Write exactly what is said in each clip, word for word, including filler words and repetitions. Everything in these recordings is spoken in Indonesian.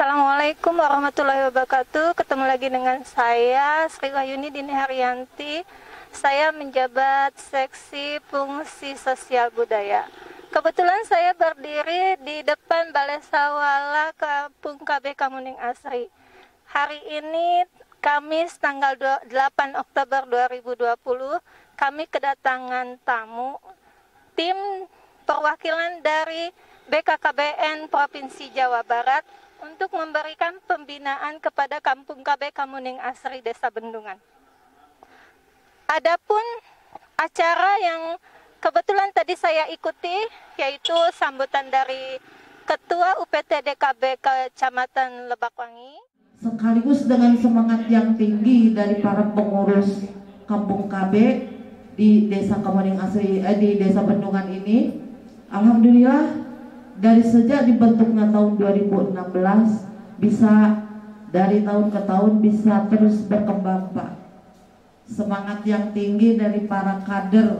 Assalamualaikum warahmatullahi wabarakatuh. Ketemu lagi dengan saya Sri Wahyuni Dini Haryanti. Saya menjabat seksi fungsi sosial budaya. Kebetulan saya berdiri di depan Balai Sawala Kampung K B Kamuning Asri. Hari ini Kamis tanggal delapan Oktober dua ribu dua puluh, kami kedatangan tamu tim perwakilan dari B K K B N Provinsi Jawa Barat untuk memberikan pembinaan kepada Kampung K B Kamuning Asri Desa Bendungan. Adapun acara yang kebetulan tadi saya ikuti yaitu sambutan dari Ketua U P T D K B Kecamatan Lebakwangi. Sekaligus dengan semangat yang tinggi dari para pengurus Kampung K B di Desa Kamuning Asri eh, di Desa Bendungan ini, alhamdulillah dari sejak dibentuknya tahun dua ribu enam belas bisa dari tahun ke tahun bisa terus berkembang, Pak. Semangat yang tinggi dari para kader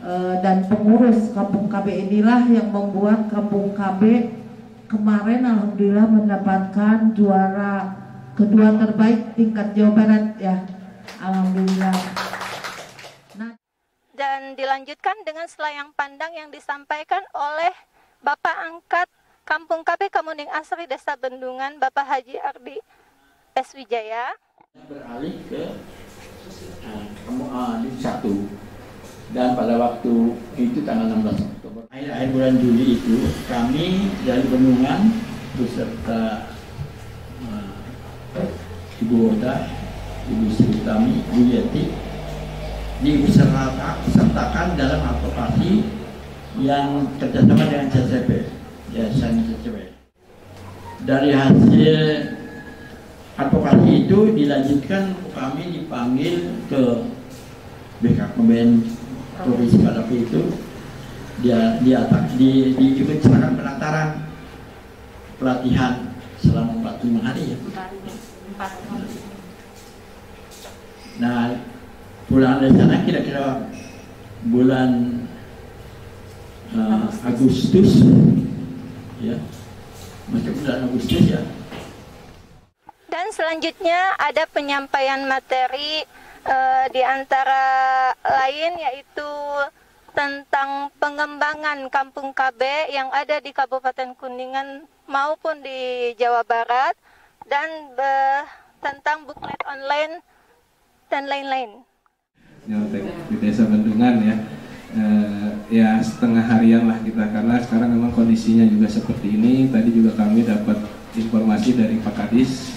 e, dan pengurus Kampung K B inilah yang membuat Kampung K B kemarin alhamdulillah mendapatkan juara kedua terbaik tingkat Jawa Barat, ya. Alhamdulillah. Nah. Dan dilanjutkan dengan selayang pandang yang disampaikan oleh Bapak Angkat Kampung K B Kamuning Asri Desa Bendungan, Bapak Haji Ardi S. Wijaya. Beralih ke uh, Dusun satu, dan pada waktu itu tanggal enam belas Oktober. Akhir-akhir bulan Juli itu kami dari Bendungan beserta uh, Ibu Wodah, Ibu Sibu Kami, Ibu Yeti disertakan dalam advokasi yang kerjasama dengan J C P E, Yayasan Cipta. Dari hasil advokasi itu dilanjutkan kami dipanggil ke B K K B N Provinsi K B itu, dia diatak di diikut sertakan penantaran pelatihan selama empat puluh lima hari. Ya. Nah, pulang dari sana kira-kira bulan Uh, Agustus, ya, masuk bulan Agustus, ya. Dan selanjutnya ada penyampaian materi uh, di antara lain yaitu tentang pengembangan Kampung K B yang ada di Kabupaten Kuningan maupun di Jawa Barat dan be tentang booklet online dan lain-lain. Di Desa Bendungan, ya. Uh, ya setengah harian lah kita, karena sekarang memang kondisinya juga seperti ini. Tadi juga kami dapat informasi dari Pak Kadis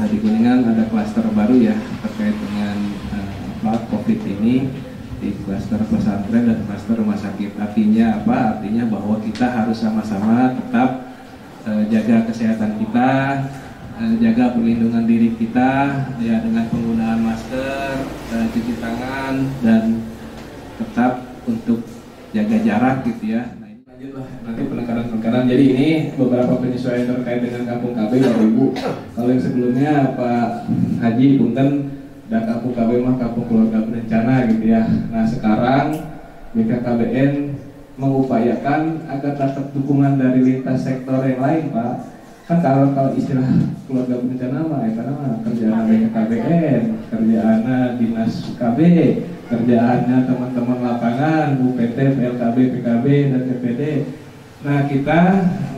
uh, di Kuningan ada klaster baru, ya, terkait dengan uh, COVID ini di klaster pesantren dan klaster rumah sakit. Artinya apa? Artinya bahwa kita harus sama-sama tetap uh, jaga kesehatan kita, uh, jaga perlindungan diri kita, ya, dengan penggunaan masker, uh, cuci tangan, dan tetap untuk jaga jarak, gitu, ya. Nah, ini lanjutlah nanti penekanan-penekanan. Jadi ini beberapa penyesuaian terkait dengan Kampung K B, Bapak Ibu. Kalau yang sebelumnya Pak Haji punten, dan Kampung K B mah Kampung Keluarga Berencana, gitu, ya. Nah, sekarang B K K B N mengupayakan agar dapat dukungan dari lintas sektor yang lain, Pak. Kan kalau kalau istilah keluarga berencana mah, ya, karena kerjaan B K K B N, kerjaan dinas K B, kerjaannya teman-teman lapangan, U P T, P L K B, P K B, dan T P D. Nah, kita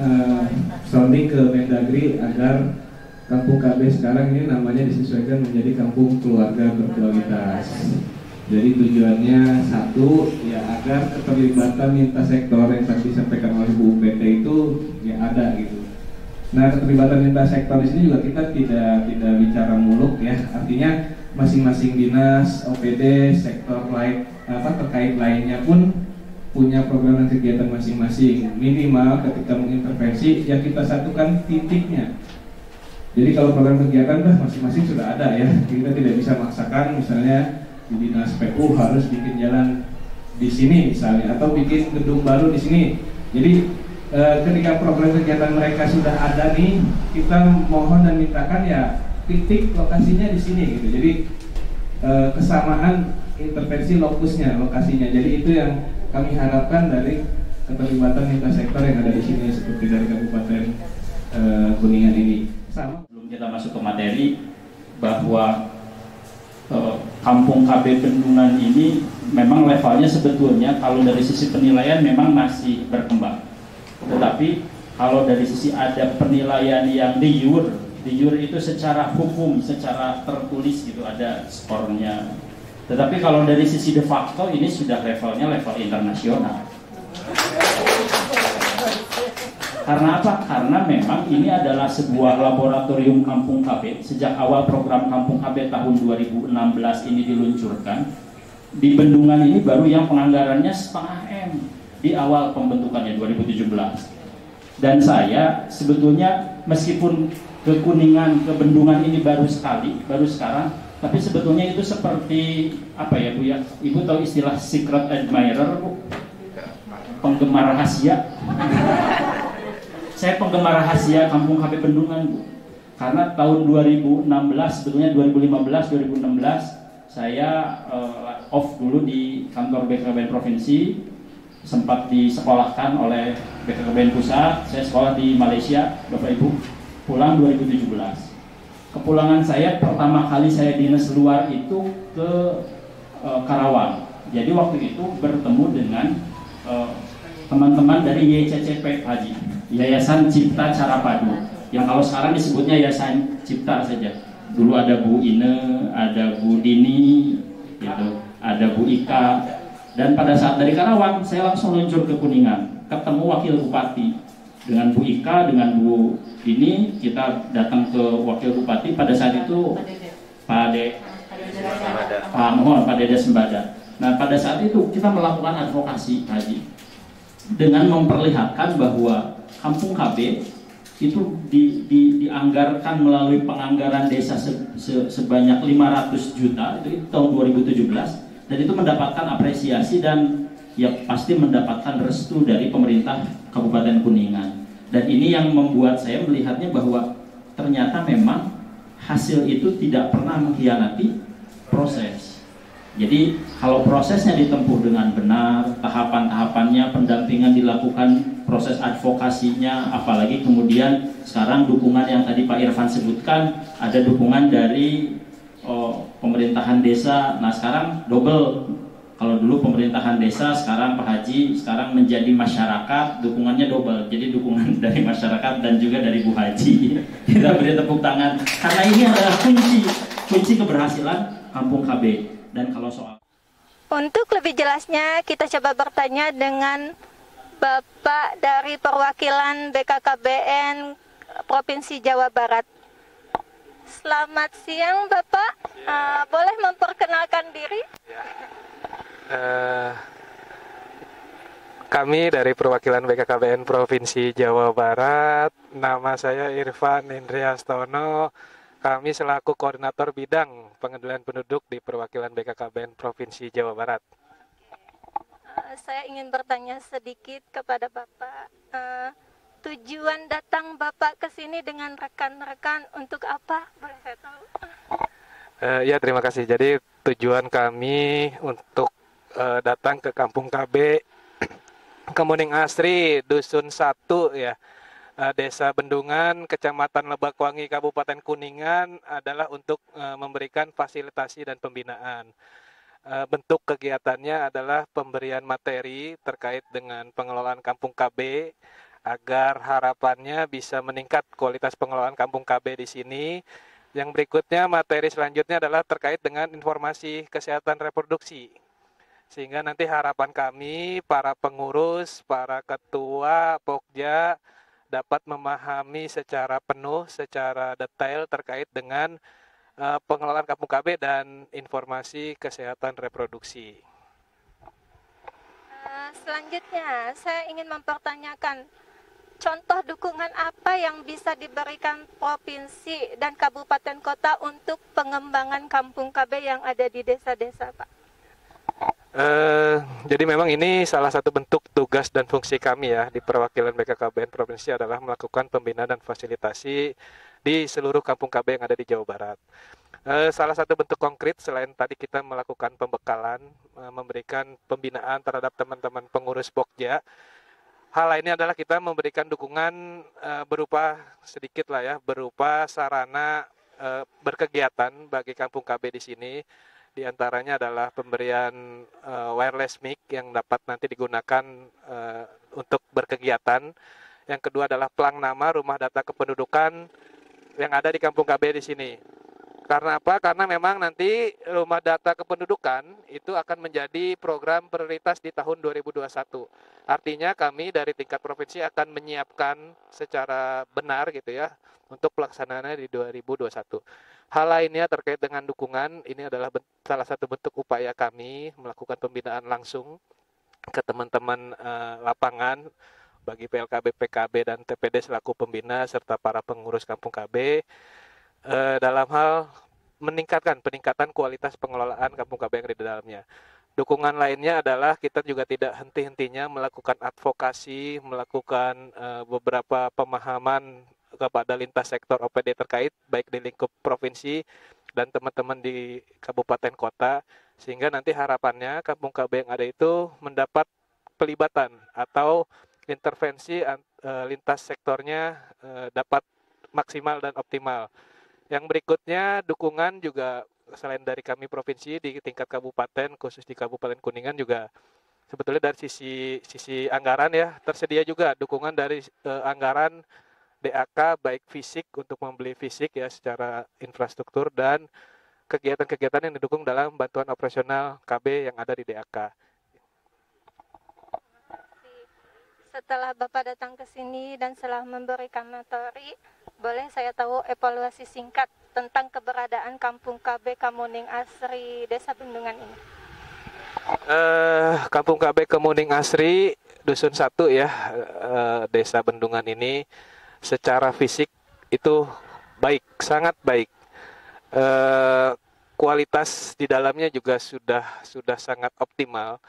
eh, sounding ke Mendagri agar Kampung K B sekarang ini namanya disesuaikan menjadi Kampung Keluarga Berkualitas. Jadi tujuannya satu, ya, agar keterlibatan lintas sektor yang tadi disampaikan oleh Bu U P T itu, ya, ada, gitu. Nah, keterlibatan lintas sektor di sini juga kita tidak tidak bicara muluk, ya, artinya masing-masing dinas, O P D, sektor lain, apa terkait lainnya pun punya program dan kegiatan masing-masing. Minimal ketika mengintervensi, ya, kita satukan titiknya. Jadi kalau program kegiatan dah masing-masing sudah ada, ya, kita tidak bisa maksakan misalnya di dinas P U harus bikin jalan di sini misalnya, atau bikin gedung baru di sini. Jadi eh, ketika program kegiatan mereka sudah ada nih, kita mohon dan mintakan, ya, titik lokasinya di sini, gitu. Jadi e, kesamaan intervensi lokusnya, lokasinya. Jadi itu yang kami harapkan dari keterlibatan lintas sektor yang ada di sini, seperti dari Kabupaten e, eh, Kuningan ini. Sama. Belum kita masuk ke materi bahwa eh, Kampung K B Bendungan ini memang levelnya sebetulnya kalau dari sisi penilaian memang masih berkembang. Tetapi kalau dari sisi ada penilaian yang de jure, de jure itu secara hukum, secara tertulis gitu ada skornya. Tetapi kalau dari sisi de facto ini sudah levelnya level internasional. Karena apa? Karena memang ini adalah sebuah laboratorium Kampung K B. Sejak awal program Kampung K B tahun dua ribu enam belas ini diluncurkan, di Bendungan ini baru yang penganggarannya setengah M di awal pembentukannya dua ribu tujuh belas. Dan saya sebetulnya meskipun ke Kuningan, ke Bendungan ini baru sekali, baru sekarang, tapi sebetulnya itu seperti apa ya Bu ya? Ibu tahu istilah secret admirer Bu? Penggemar rahasia. Saya penggemar rahasia Kampung K B Bendungan, Bu. Karena tahun dua ribu enam belas, sebetulnya dua ribu lima belas dua ribu enam belas saya uh, off dulu di kantor B K K B N provinsi, sempat disekolahkan oleh B K K B N pusat. Saya sekolah di Malaysia, Bapak Ibu. Pulang dua ribu tujuh belas. Kepulangan saya pertama kali saya dinas luar itu ke uh, Karawang. Jadi waktu itu bertemu dengan teman-teman uh, dari Y C C P E Haji. Yayasan Cipta Cara Padu, yang kalau sekarang disebutnya Yayasan Cipta saja. Dulu ada Bu Ine, ada Bu Dini, gitu, ada Bu Ika. Dan pada saat dari Karawang, saya langsung luncur ke Kuningan, ketemu wakil bupati dengan Bu Ika, dengan Bu Dini. Kita datang ke wakil bupati pada saat itu Pak Adek, Pak Mohor, Pak Dede Sembada. Nah pada saat itu kita melakukan advokasi haji dengan memperlihatkan bahwa Kampung K B itu di, di, dianggarkan melalui penganggaran desa se, se, sebanyak lima ratus juta itu, itu tahun dua ribu tujuh belas, dan itu mendapatkan apresiasi dan ya pasti mendapatkan restu dari pemerintah Kabupaten Kuningan. Dan ini yang membuat saya melihatnya bahwa ternyata memang hasil itu tidak pernah mengkhianati proses. Jadi kalau prosesnya ditempuh dengan benar, tahapan-tahapannya, pendampingan dilakukan, proses advokasinya, apalagi kemudian sekarang dukungan yang tadi Pak Irfan sebutkan, ada dukungan dari oh, pemerintahan desa. Nah sekarang double, kalau dulu pemerintahan desa, sekarang Pak Haji, sekarang menjadi masyarakat, dukungannya double. Jadi dukungan dari masyarakat dan juga dari Bu Haji. Kita beri tepuk tangan, karena ini adalah kunci, kunci keberhasilan Kampung K B. Dan kalau soal... Untuk lebih jelasnya, kita coba bertanya dengan Bapak dari perwakilan B K K B N Provinsi Jawa Barat. Selamat siang Bapak, ya. uh, boleh memperkenalkan diri? Ya. Uh, kami dari perwakilan B K K B N Provinsi Jawa Barat, nama saya Irfan Hendriastono, kami selaku koordinator bidang pengendalian penduduk di perwakilan B K K B N Provinsi Jawa Barat. Saya ingin bertanya sedikit kepada Bapak, uh, tujuan datang Bapak ke sini dengan rekan-rekan untuk apa? Boleh saya tahu? Uh, ya, terima kasih. Jadi tujuan kami untuk uh, datang ke Kampung K B Kamuning Asri, Dusun satu ya, uh, Desa Bendungan, Kecamatan Lebakwangi, Kabupaten Kuningan adalah untuk uh, memberikan fasilitasi dan pembinaan. Bentuk kegiatannya adalah pemberian materi terkait dengan pengelolaan Kampung K B agar harapannya bisa meningkat kualitas pengelolaan Kampung K B di sini. Yang berikutnya materi selanjutnya adalah terkait dengan informasi kesehatan reproduksi. Sehingga nanti harapan kami, para pengurus, para ketua Pokja dapat memahami secara penuh, secara detail terkait dengan pengelolaan Kampung K B dan informasi kesehatan reproduksi. Selanjutnya, saya ingin mempertanyakan contoh dukungan apa yang bisa diberikan provinsi dan kabupaten kota untuk pengembangan Kampung K B yang ada di desa-desa, Pak? Uh, jadi memang ini salah satu bentuk tugas dan fungsi kami ya di perwakilan B K K B N Provinsi adalah melakukan pembinaan dan fasilitasi di seluruh Kampung K B yang ada di Jawa Barat. E, salah satu bentuk konkret selain tadi kita melakukan pembekalan, e, memberikan pembinaan terhadap teman-teman pengurus Pokja, Hal lainnya adalah kita memberikan dukungan uh, berupa sedikit lah ya, berupa sarana uh, berkegiatan bagi kampung K B di sini. Di antaranya adalah pemberian uh, wireless mic yang dapat nanti digunakan uh, untuk berkegiatan. Yang kedua adalah pelang nama rumah data kependudukan yang ada di kampung K B di sini. Karena apa? Karena memang nanti rumah data kependudukan itu akan menjadi program prioritas di tahun dua ribu dua puluh satu. Artinya kami dari tingkat provinsi akan menyiapkan secara benar gitu ya untuk pelaksanaannya di dua ribu dua puluh satu. Hal lainnya terkait dengan dukungan, ini adalah salah satu bentuk upaya kami melakukan pembinaan langsung ke teman-teman eh, lapangan bagi P L K B, P K B, dan T P D selaku pembina serta para pengurus kampung K B eh, dalam hal meningkatkan peningkatan kualitas pengelolaan kampung K B yang ada di dalamnya. Dukungan lainnya adalah kita juga tidak henti-hentinya melakukan advokasi, melakukan eh, beberapa pemahaman kepada lintas sektor O P D terkait baik di lingkup provinsi dan teman-teman di kabupaten kota, sehingga nanti harapannya kampung K B yang ada itu mendapat pelibatan atau intervensi lintas sektornya dapat maksimal dan optimal. Yang berikutnya dukungan juga selain dari kami provinsi di tingkat kabupaten, khusus di Kabupaten Kuningan juga sebetulnya dari sisi sisi anggaran ya, tersedia juga dukungan dari eh, anggaran D A K baik fisik untuk membeli fisik ya secara infrastruktur dan kegiatan-kegiatan yang didukung dalam bantuan operasional K B yang ada di D A K. Setelah Bapak datang ke sini dan setelah memberikan materi, boleh saya tahu evaluasi singkat tentang keberadaan Kampung K B Kamuning Asri Desa Bendungan ini? Uh, Kampung K B Kamuning Asri Dusun satu ya, uh, Desa Bendungan ini secara fisik itu baik, sangat baik. E, kualitas di dalamnya juga sudah sudah sangat optimal.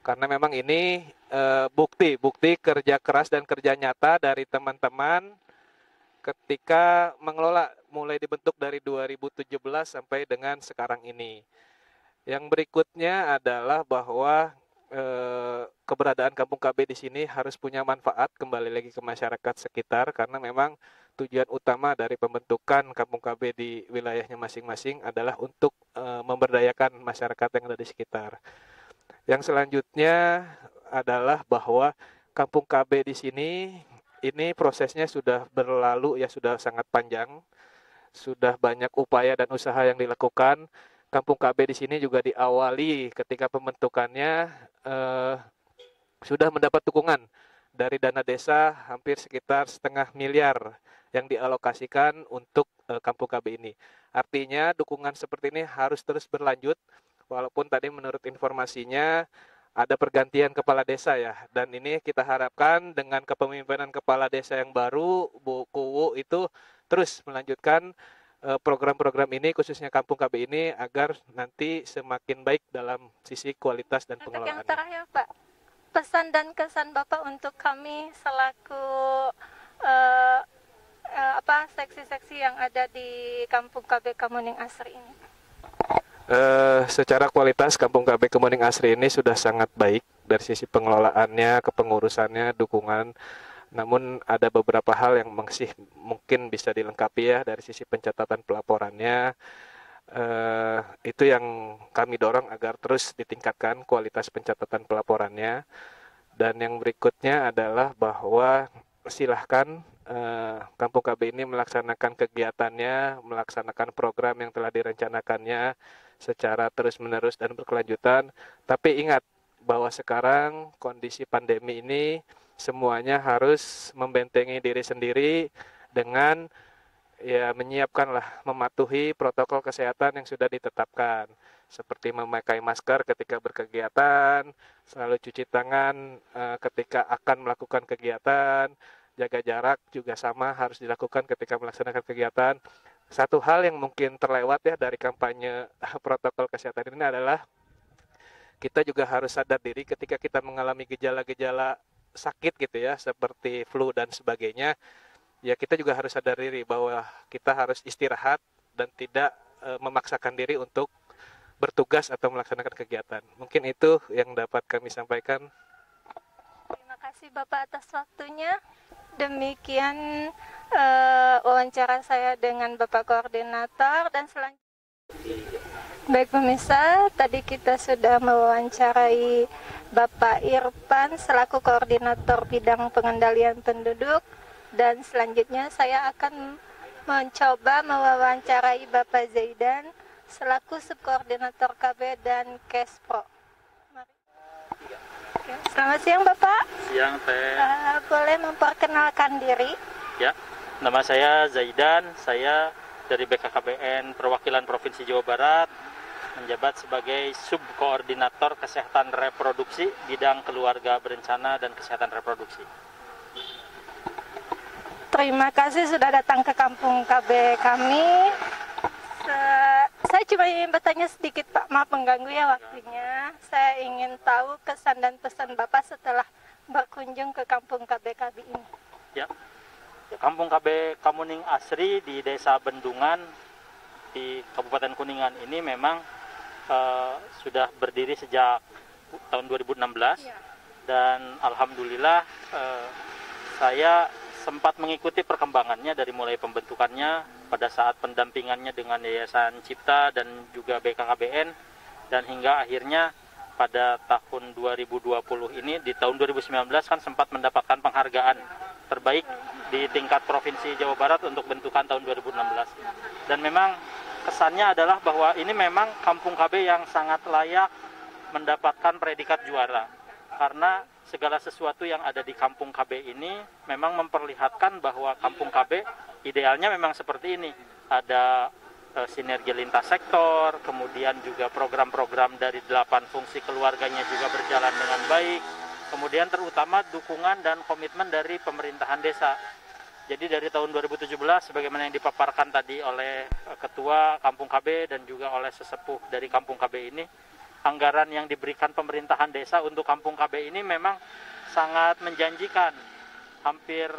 Karena memang ini e, bukti bukti kerja keras dan kerja nyata dari teman-teman ketika mengelola, mulai dibentuk dari dua ribu tujuh belas sampai dengan sekarang ini. Yang berikutnya adalah bahwa Eh, keberadaan kampung K B di sini harus punya manfaat kembali lagi ke masyarakat sekitar, karena memang tujuan utama dari pembentukan kampung K B di wilayahnya masing-masing adalah untuk eh, memberdayakan masyarakat yang ada di sekitar. Yang selanjutnya adalah bahwa kampung K B di sini ini prosesnya sudah berlalu ya, sudah sangat panjang, sudah banyak upaya dan usaha yang dilakukan. Kampung K B di sini juga diawali ketika pembentukannya eh, sudah mendapat dukungan dari dana desa hampir sekitar setengah miliar yang dialokasikan untuk eh, kampung K B ini. Artinya dukungan seperti ini harus terus berlanjut, walaupun tadi menurut informasinya ada pergantian kepala desa ya, dan ini kita harapkan dengan kepemimpinan kepala desa yang baru, Bu Kuwu, itu terus melanjutkan program-program ini khususnya kampung K B ini agar nanti semakin baik dalam sisi kualitas dan pengelolaan. Yang terakhir Pak, pesan dan kesan Bapak untuk kami selaku uh, uh, apa seksi-seksi yang ada di kampung K B Kamuning Asri ini? Uh, secara kualitas kampung K B Kamuning Asri ini sudah sangat baik dari sisi pengelolaannya, kepengurusannya, dukungan. Namun ada beberapa hal yang masih mungkin bisa dilengkapi ya dari sisi pencatatan pelaporannya. Eh, itu yang kami dorong agar terus ditingkatkan kualitas pencatatan pelaporannya. Dan yang berikutnya adalah bahwa silahkan eh, Kampung K B ini melaksanakan kegiatannya, melaksanakan program yang telah direncanakannya secara terus-menerus dan berkelanjutan. Tapi ingat bahwa sekarang kondisi pandemi ini semuanya harus membentengi diri sendiri dengan ya menyiapkanlah, mematuhi protokol kesehatan yang sudah ditetapkan, seperti memakai masker ketika berkegiatan, selalu cuci tangan eh, ketika akan melakukan kegiatan, jaga jarak juga sama harus dilakukan ketika melaksanakan kegiatan. Satu hal yang mungkin terlewat ya dari kampanye protokol kesehatan ini adalah kita juga harus sadar diri ketika kita mengalami gejala-gejala sakit gitu ya, seperti flu dan sebagainya, ya kita juga harus sadar diri bahwa kita harus istirahat dan tidak e, memaksakan diri untuk bertugas atau melaksanakan kegiatan. Mungkin itu yang dapat kami sampaikan. Terima kasih kasih Bapak atas waktunya. Demikian uh, wawancara saya dengan Bapak Koordinator dan selanjutnya. Baik pemirsa, tadi kita sudah mewawancarai Bapak Irfan selaku Koordinator Bidang Pengendalian Penduduk dan selanjutnya saya akan mencoba mewawancarai Bapak Zaidan selaku Subkoordinator K B dan Kespro. Selamat siang Bapak. Siang Teh. Uh, boleh memperkenalkan diri? Ya, nama saya Zaidan, saya dari B K K B N Perwakilan Provinsi Jawa Barat, menjabat sebagai subkoordinator kesehatan reproduksi bidang keluarga berencana dan kesehatan reproduksi. Terima kasih sudah datang ke kampung K B kami. Se saya cuma ingin bertanya sedikit Pak, maaf mengganggu ya waktunya. Saya ingin tahu kesan dan pesan Bapak setelah berkunjung ke kampung K B K B ini. Ya. Kampung K B Kamuning Asri di Desa Bendungan di Kabupaten Kuningan ini memang uh, sudah berdiri sejak tahun dua ribu enam belas ya. Dan alhamdulillah uh, saya sempat mengikuti perkembangannya dari mulai pembentukannya pada saat pendampingannya dengan Yayasan Cipta dan juga B K K B N dan hingga akhirnya pada tahun dua ribu dua puluh ini di tahun dua ribu sembilan belas kan sempat mendapatkan penghargaan terbaik di tingkat Provinsi Jawa Barat untuk bentukan tahun dua ribu enam belas. Dan memang kesannya adalah bahwa ini memang kampung K B yang sangat layak mendapatkan predikat juara. Karena segala sesuatu yang ada di kampung K B ini memang memperlihatkan bahwa kampung K B idealnya memang seperti ini. Ada e, sinergi lintas sektor, kemudian juga program-program dari delapan fungsi keluarganya juga berjalan dengan baik. Kemudian terutama dukungan dan komitmen dari pemerintahan desa. Jadi dari tahun dua ribu tujuh belas sebagaimana yang dipaparkan tadi oleh ketua Kampung K B dan juga oleh sesepuh dari Kampung K B ini, anggaran yang diberikan pemerintahan desa untuk Kampung K B ini memang sangat menjanjikan. Hampir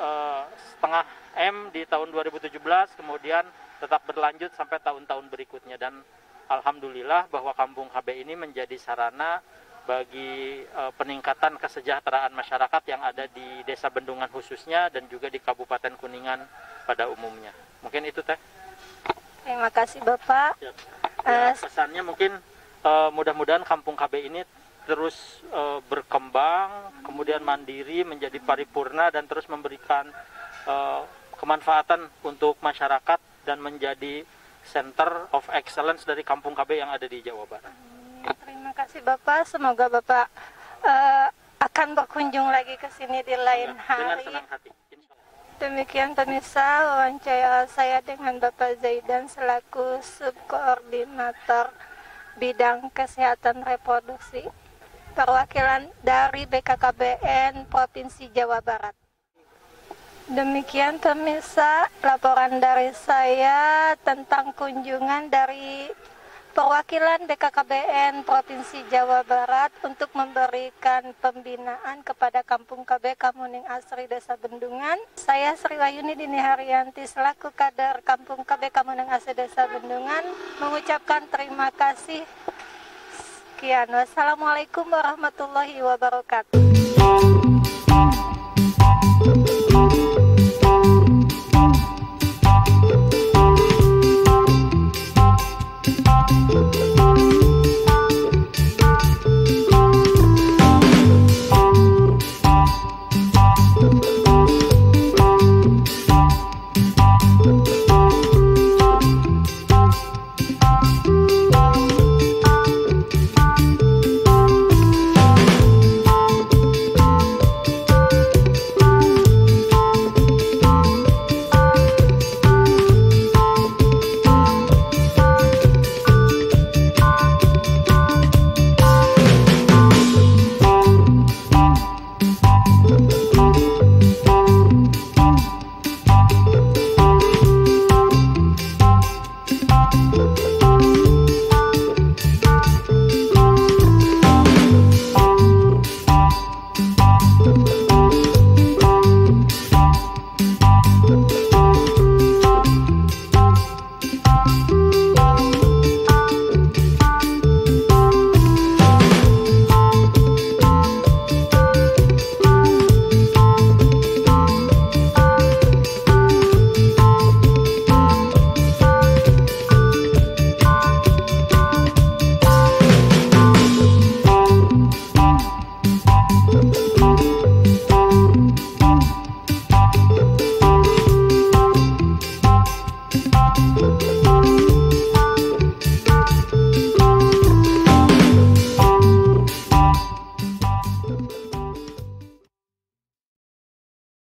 eh, setengah M di tahun dua ribu tujuh belas, kemudian tetap berlanjut sampai tahun-tahun berikutnya. Dan alhamdulillah bahwa Kampung K B ini menjadi sarana bagi uh, peningkatan kesejahteraan masyarakat yang ada di Desa Bendungan khususnya dan juga di Kabupaten Kuningan pada umumnya. Mungkin itu Teh. Terima kasih Bapak. Ya, ya, pesannya mungkin uh, mudah-mudahan Kampung K B ini terus uh, berkembang, kemudian mandiri menjadi paripurna dan terus memberikan uh, kemanfaatan untuk masyarakat dan menjadi center of excellence dari Kampung K B yang ada di Jawa Barat. Terima kasih Bapak, semoga Bapak uh, akan berkunjung lagi ke sini di lain hari. Demikian pemirsa wawancara saya dengan Bapak Zaidan selaku subkoordinator bidang kesehatan reproduksi perwakilan dari B K K B N Provinsi Jawa Barat. Demikian pemirsa laporan dari saya tentang kunjungan dari Perwakilan B K K B N Provinsi Jawa Barat untuk memberikan pembinaan kepada Kampung K B Kamuning Asri Desa Bendungan. Saya Sri Wahyuni Dini Haryanti selaku kader Kampung K B Kamuning Asri Desa Bendungan mengucapkan terima kasih. Sekian, wassalamualaikum warahmatullahi wabarakatuh.